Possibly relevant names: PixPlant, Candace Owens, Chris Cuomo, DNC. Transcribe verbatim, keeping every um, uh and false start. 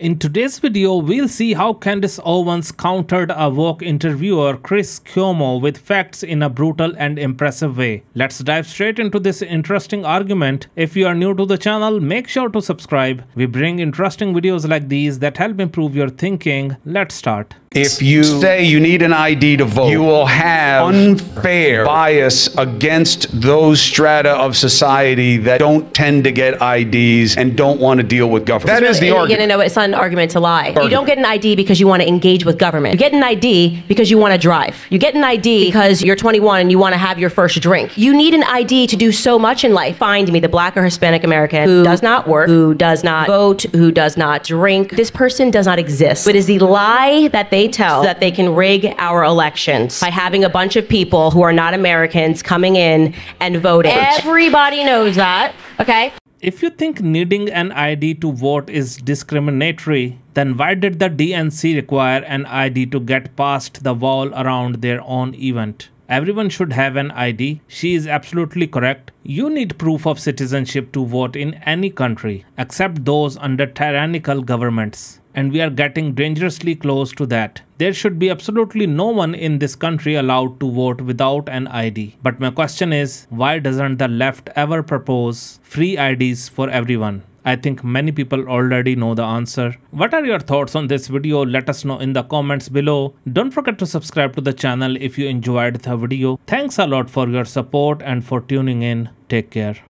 In today's video, we'll see how Candace Owens countered a Vogue interviewer Chris Cuomo with facts in a brutal and impressive way. Let's dive straight into this interesting argument. If you are new to the channel, make sure to subscribe. We bring interesting videos like these that help improve your thinking. Let's start. If you say you need an I D to vote, you will have unfair bias against those strata of society that don't tend to get I Ds and don't want to deal with government. That is the argument. You're gonna know it's an argument to lie. Argument. You don't get an I D because you want to engage with government. You get an I D because you want to drive. You get an I D because you're twenty-one and you want to have your first drink. You need an I D to do so much in life. Find me the black or Hispanic American who does not work, who does not vote, who does not drink. This person does not exist. It is the lie that they They tell that they can rig our elections by having a bunch of people who are not Americans coming in and voting. Everybody knows that, okay? If you think needing an I D to vote is discriminatory, then why did the D N C require an I D to get past the wall around their own event? Everyone should have an I D. She is absolutely correct. You need proof of citizenship to vote in any country, except those under tyrannical governments. And we are getting dangerously close to that. There should be absolutely no one in this country allowed to vote without an I D. But my question is, why doesn't the left ever propose free I Ds for everyone? I think many people already know the answer. What are your thoughts on this video? Let us know in the comments below. Don't forget to subscribe to the channel if you enjoyed the video. Thanks a lot for your support and for tuning in. Take care.